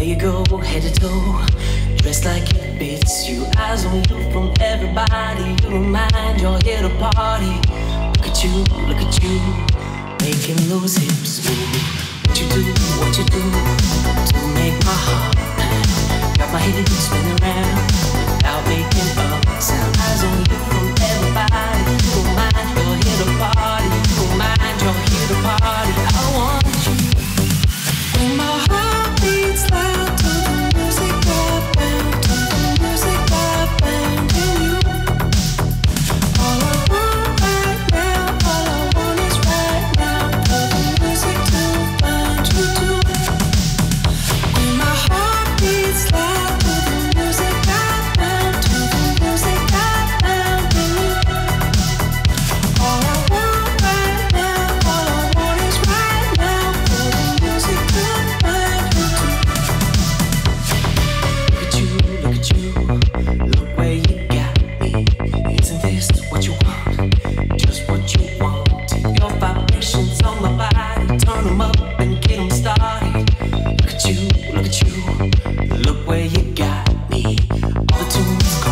There you go, head to toe, dressed like it fits you. Eyes on you from everybody. You remind you're here to party. Look at you, making those hips move. What you do to make my heart pound. Got my head spinning around without making a sound. Eyes on you from everybody. You don't mind, you're here to party. You don't mind, you're here to party. I want you when my heart beats loud to the music I found, to the music I found in you. All I want right now, all I want is right now, for the music to find you too. When my heart beats loud to the music I found, to the music I found in you. All I want right now, all I want is right now, for the music to find you too. Look at you, look at you, look where you got me. Isn't this what you want? Just what you want. Your vibrations on my body, turn them up and get them started. Look at you, look at you, look where you got me. All the tunes